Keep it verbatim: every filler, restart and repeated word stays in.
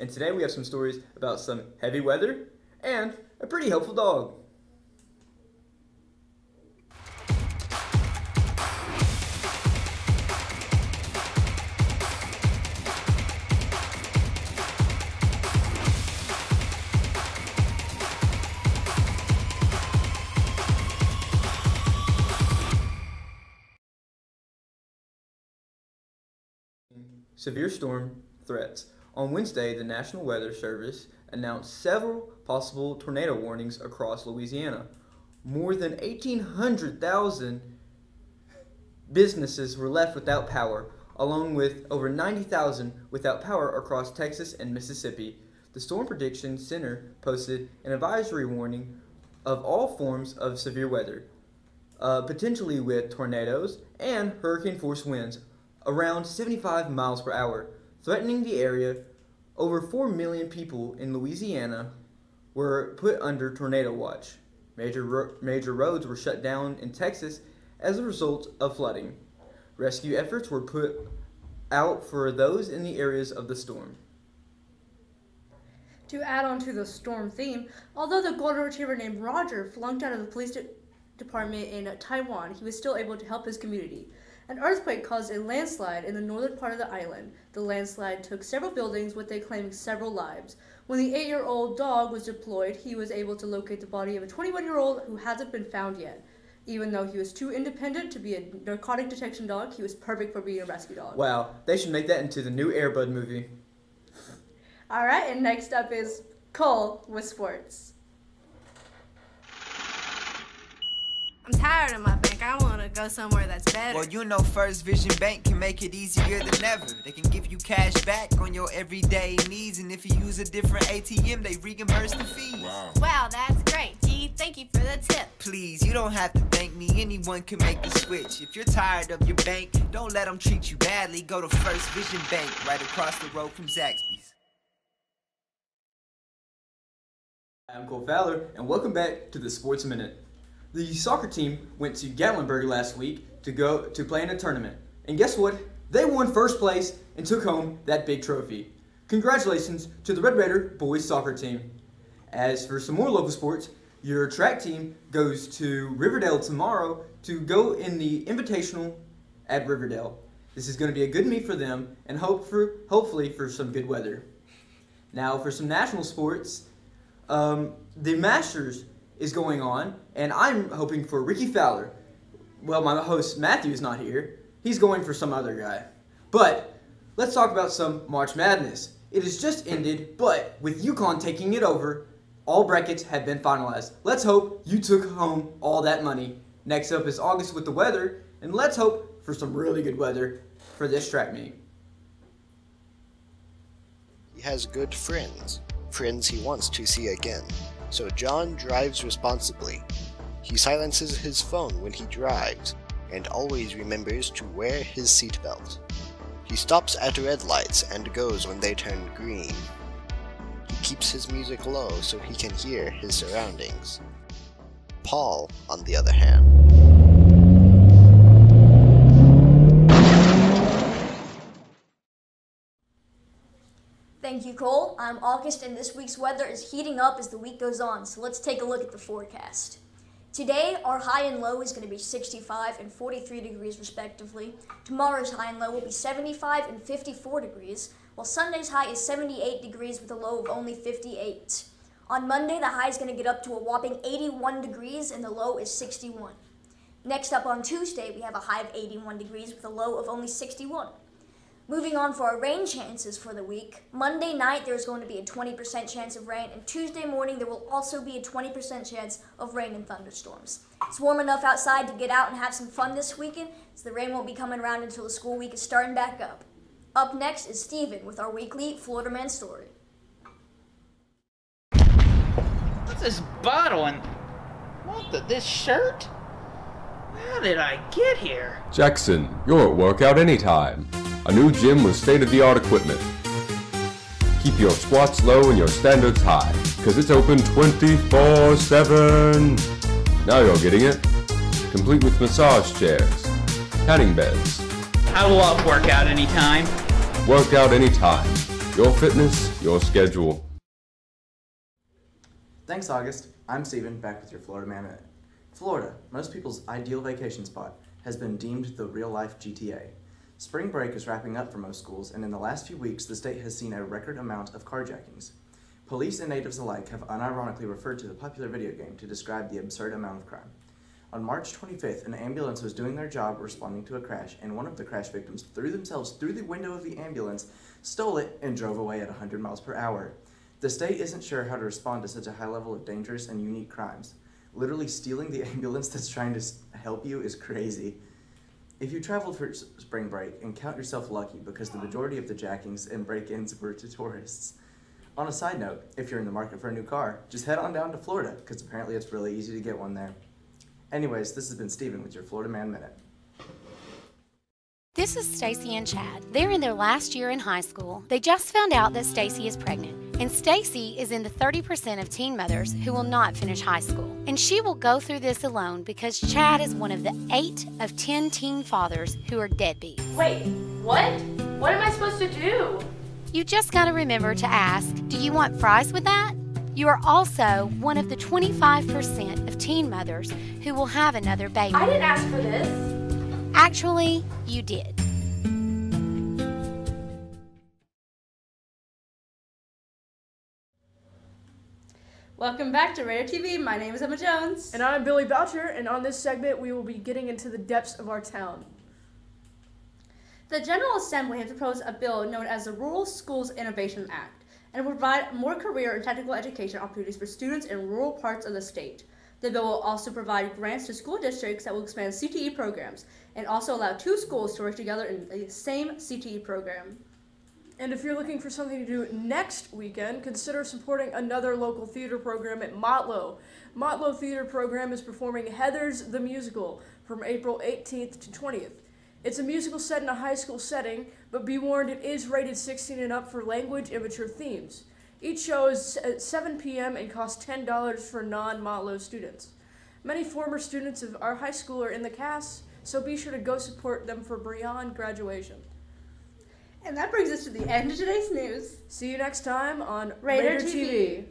and today we have some stories about some heavy weather and a pretty helpful dog. Severe storm threats. On Wednesday, the National Weather Service announced several possible tornado warnings across Louisiana. More than eighteen hundred thousand businesses were left without power, along with over ninety thousand without power across Texas and Mississippi. The Storm Prediction Center posted an advisory warning of all forms of severe weather, uh, potentially with tornadoes and hurricane-force winds, around seventy-five miles per hour, threatening the area. Over four million people in Louisiana were put under tornado watch. Major, ro major roads were shut down in Texas as a result of flooding. Rescue efforts were put out for those in the areas of the storm. To add on to the storm theme, although the golden retriever named Roger flunked out of the police de department in Taiwan, he was still able to help his community. An earthquake caused a landslide in the northern part of the island. The landslide took several buildings, with they claiming several lives. When the eight-year-old dog was deployed, he was able to locate the body of a twenty-one-year-old who hasn't been found yet. Even though he was too independent to be a narcotic detection dog, he was perfect for being a rescue dog. Wow, they should make that into the new Air Bud movie. All right, and next up is Cole with sports. I'm tired of my bank. I want to go somewhere that's better. Well, you know, First Vision Bank can make it easier than ever. They can give you cash back on your everyday needs, and if you use a different A T M, they reimburse the fees. Wow, wow, that's great. Gee, thank you for the tip. Please, you don't have to thank me. Anyone can make the switch. If you're tired of your bank, don't let them treat you badly. Go to First Vision Bank, right across the road from Zaxby's. I'm Cole Fowler, and welcome back to the Sports Minute. The soccer team went to Gatlinburg last week to go to play in a tournament. And guess what? They won first place and took home that big trophy. Congratulations to the Red Raider boys soccer team. As for some more local sports, your track team goes to Riverdale tomorrow to go in the Invitational at Riverdale. This is going to be a good meet for them, and hope for, hopefully for some good weather. Now for some national sports, um, the Masters is going on, and I'm hoping for Ricky Fowler. Well, my host Matthew is not here. He's going for some other guy. But let's talk about some March Madness. It has just ended, but with UConn taking it over, all brackets have been finalized. Let's hope you took home all that money. Next up is August with the weather, and let's hope for some really good weather for this track meet. He has good friends, friends he wants to see again. So John drives responsibly. He silences his phone when he drives and always remembers to wear his seatbelt. He stops at red lights and goes when they turn green. He keeps his music low so he can hear his surroundings. Paul, on the other hand, thank you, Cole. I'm August, and this week's weather is heating up as the week goes on, so let's take a look at the forecast. Today, our high and low is going to be sixty-five and forty-three degrees, respectively. Tomorrow's high and low will be seventy-five and fifty-four degrees, while Sunday's high is seventy-eight degrees with a low of only fifty-eight. On Monday, the high is going to get up to a whopping eighty-one degrees, and the low is sixty-one. Next up on Tuesday, we have a high of eighty-one degrees with a low of only sixty-one. Moving on for our rain chances for the week, Monday night there's going to be a twenty percent chance of rain, and Tuesday morning there will also be a twenty percent chance of rain and thunderstorms. It's warm enough outside to get out and have some fun this weekend, so the rain won't be coming around until the school week is starting back up. Up next is Steven with our weekly Florida Man story. What's this bottle and what the, this shirt? How did I get here? Jackson, you're at workout anytime. A new gym with state-of-the-art equipment. Keep your squats low and your standards high, because it's open twenty-four seven. Now you're getting it. Complete with massage chairs, tanning beds. I love workout anytime. Workout anytime. Your fitness, your schedule. Thanks, August. I'm Steven, back with your Florida Man Minute. Florida, most people's ideal vacation spot, has been deemed the real-life G T A. Spring break is wrapping up for most schools, and in the last few weeks, the state has seen a record amount of carjackings. Police and natives alike have unironically referred to the popular video game to describe the absurd amount of crime. On March twenty-fifth, an ambulance was doing their job responding to a crash, and one of the crash victims threw themselves through the window of the ambulance, stole it, and drove away at one hundred miles per hour. The state isn't sure how to respond to such a high level of dangerous and unique crimes. Literally stealing the ambulance that's trying to help you is crazy. If you traveled for spring break, and count yourself lucky because the majority of the jackings and break-ins were to tourists. On a side note, if you're in the market for a new car, just head on down to Florida, because apparently it's really easy to get one there. Anyways, this has been Steven with your Florida Man Minute. This is Stacy and Chad. They're in their last year in high school. They just found out that Stacy is pregnant, and Stacy is in the thirty percent of teen mothers who will not finish high school. And she will go through this alone because Chad is one of the eight of ten teen fathers who are deadbeats. Wait, what? What am I supposed to do? You just gotta remember to ask, do you want fries with that? You are also one of the twenty-five percent of teen mothers who will have another baby. I didn't ask for this. Actually, you did. Welcome back to Rare T V. My name is Emma Jones. And I'm Billy Boucher, and on this segment we will be getting into the depths of our town. The General Assembly has proposed a bill known as the Rural Schools Innovation Act, and will provide more career and technical education opportunities for students in rural parts of the state. The bill will also provide grants to school districts that will expand C T E programs and also allow two schools to work together in the same C T E program. And if you're looking for something to do next weekend, consider supporting another local theater program at Motlow. Motlow Theater Program is performing Heathers the Musical from April eighteenth to twentieth. It's a musical set in a high school setting, but be warned, it is rated sixteen and up for language and mature themes. Each show is at seven p m and costs ten dollars for non-Motlow students. Many former students of our high school are in the cast, so be sure to go support them for beyond graduation. And that brings us to the end of today's news. See you next time on Raider T V.